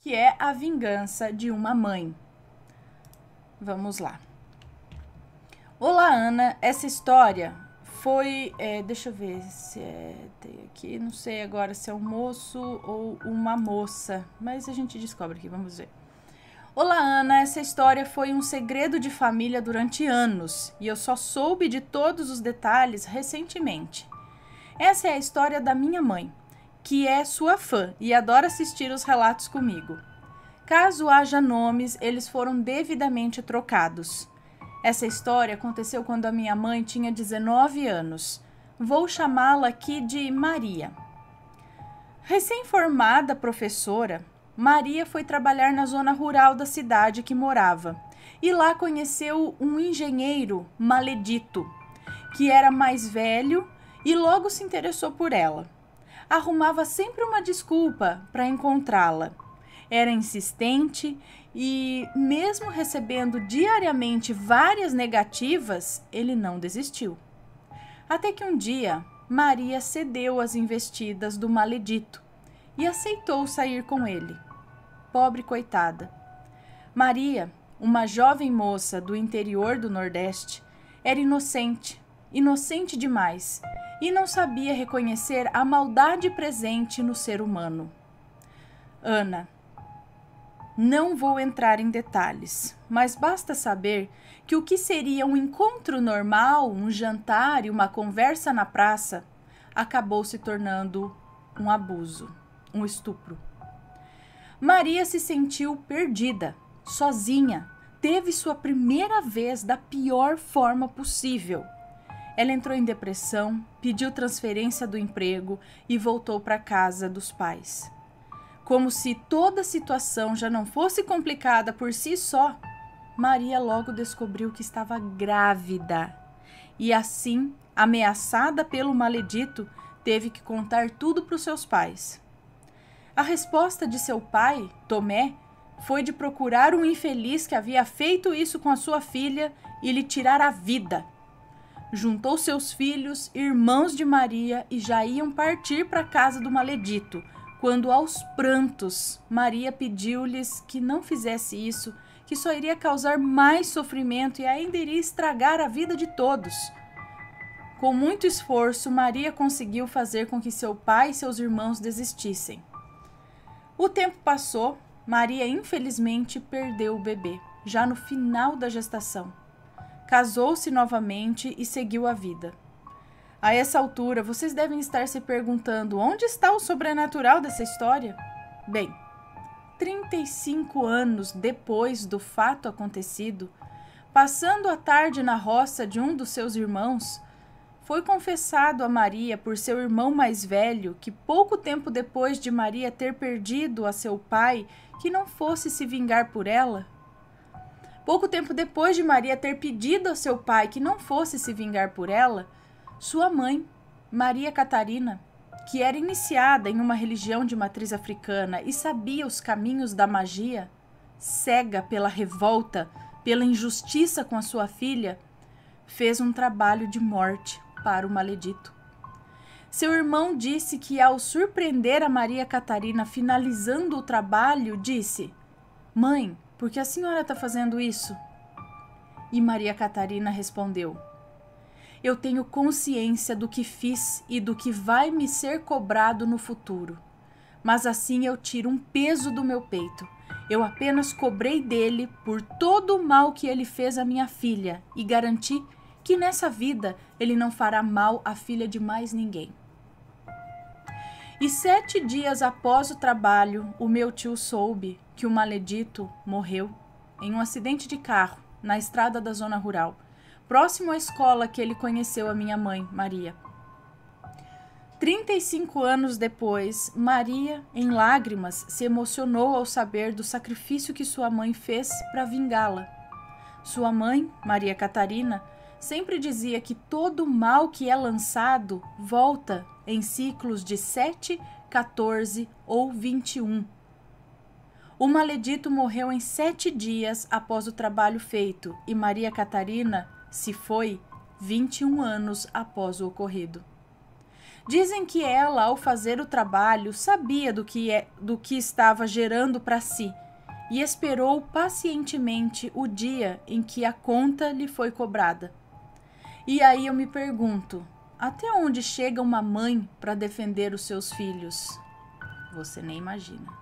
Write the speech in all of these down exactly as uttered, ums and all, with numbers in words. que é a vingança de uma mãe. Vamos lá. Olá, Ana. Essa história foi... É, deixa eu ver se é... Tem aqui, não sei agora se é um moço ou uma moça, mas a gente descobre aqui, vamos ver. Olá, Ana. Essa história foi um segredo de família durante anos e eu só soube de todos os detalhes recentemente. Essa é a história da minha mãe, que é sua fã e adora assistir os relatos comigo. Caso haja nomes, eles foram devidamente trocados. Essa história aconteceu quando a minha mãe tinha dezenove anos. Vou chamá-la aqui de Maria. Recém-formada professora, Maria foi trabalhar na zona rural da cidade que morava. E lá conheceu um engenheiro maledito, que era mais velho e logo se interessou por ela. Arrumava sempre uma desculpa para encontrá-la. Era insistente e, mesmo recebendo diariamente várias negativas, ele não desistiu. Até que um dia, Maria cedeu às investidas do maledito e aceitou sair com ele. Pobre coitada. Maria, uma jovem moça do interior do Nordeste, era inocente, inocente demais, e não sabia reconhecer a maldade presente no ser humano. Ana, não vou entrar em detalhes, mas basta saber que o que seria um encontro normal, um jantar e uma conversa na praça, acabou se tornando um abuso, um estupro. Maria se sentiu perdida, sozinha, teve sua primeira vez da pior forma possível. Ela entrou em depressão, pediu transferência do emprego e voltou para a casa dos pais. Como se toda a situação já não fosse complicada por si só, Maria logo descobriu que estava grávida. E assim, ameaçada pelo maledito, teve que contar tudo para os seus pais. A resposta de seu pai, Tomé, foi de procurar um infeliz que havia feito isso com a sua filha e lhe tirar a vida. Juntou seus filhos, irmãos de Maria, e já iam partir para a casa do maledito, quando, aos prantos, Maria pediu-lhes que não fizesse isso, que só iria causar mais sofrimento e ainda iria estragar a vida de todos. Com muito esforço, Maria conseguiu fazer com que seu pai e seus irmãos desistissem. O tempo passou, Maria infelizmente perdeu o bebê, já no final da gestação. Casou-se novamente e seguiu a vida. A essa altura, vocês devem estar se perguntando onde está o sobrenatural dessa história? Bem, trinta e cinco anos depois do fato acontecido, passando a tarde na roça de um dos seus irmãos, foi confessado a Maria por seu irmão mais velho que pouco tempo depois de Maria ter perdido a seu pai, que não fosse se vingar por ela. Pouco tempo depois de Maria ter pedido a seu pai que não fosse se vingar por ela, sua mãe, Maria Catarina, que era iniciada em uma religião de matriz africana e sabia os caminhos da magia, cega pela revolta, pela injustiça com a sua filha, fez um trabalho de morte para o maledito. Seu irmão disse que, ao surpreender a Maria Catarina finalizando o trabalho, disse: "Mãe, por que a senhora está fazendo isso?" E Maria Catarina respondeu: "Eu tenho consciência do que fiz e do que vai me ser cobrado no futuro. Mas assim eu tiro um peso do meu peito. Eu apenas cobrei dele por todo o mal que ele fez à minha filha e garanti que nessa vida ele não fará mal à filha de mais ninguém." E sete dias após o trabalho, o meu tio soube que o maledito morreu em um acidente de carro na estrada da zona rural, próximo à escola que ele conheceu a minha mãe, Maria. trinta e cinco anos depois, Maria, em lágrimas, se emocionou ao saber do sacrifício que sua mãe fez para vingá-la. Sua mãe, Maria Catarina, sempre dizia que todo mal que é lançado volta em ciclos de sete, quatorze ou vinte e um. O maledito morreu em sete dias após o trabalho feito e Maria Catarina se foi vinte e um anos após o ocorrido. Dizem que ela, ao fazer o trabalho, sabia do que, é, do que estava gerando para si e esperou pacientemente o dia em que a conta lhe foi cobrada. E aí eu me pergunto, até onde chega uma mãe para defender os seus filhos? Você nem imagina.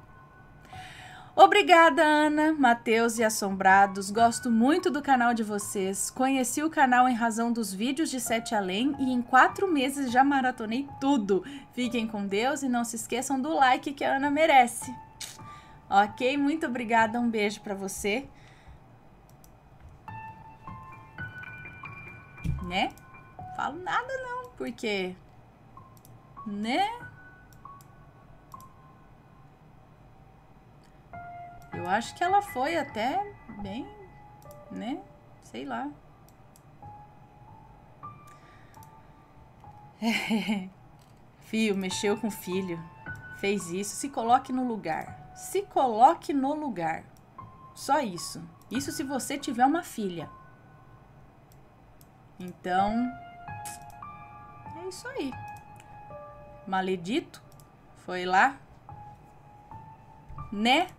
Obrigada, Ana, Mateus e Assombrados, gosto muito do canal de vocês, conheci o canal em razão dos vídeos de Sete Além e em quatro meses já maratonei tudo. Fiquem com Deus e não se esqueçam do like que a Ana merece. Ok, muito obrigada, um beijo pra você. Né? Não falo nada não, porque... Né? Eu acho que ela foi até bem, né? Sei lá. Filho, mexeu com o filho. Fez isso. Se coloque no lugar. Se coloque no lugar. Só isso. Isso se você tiver uma filha. Então, é isso aí. Maledito. Foi lá. Né?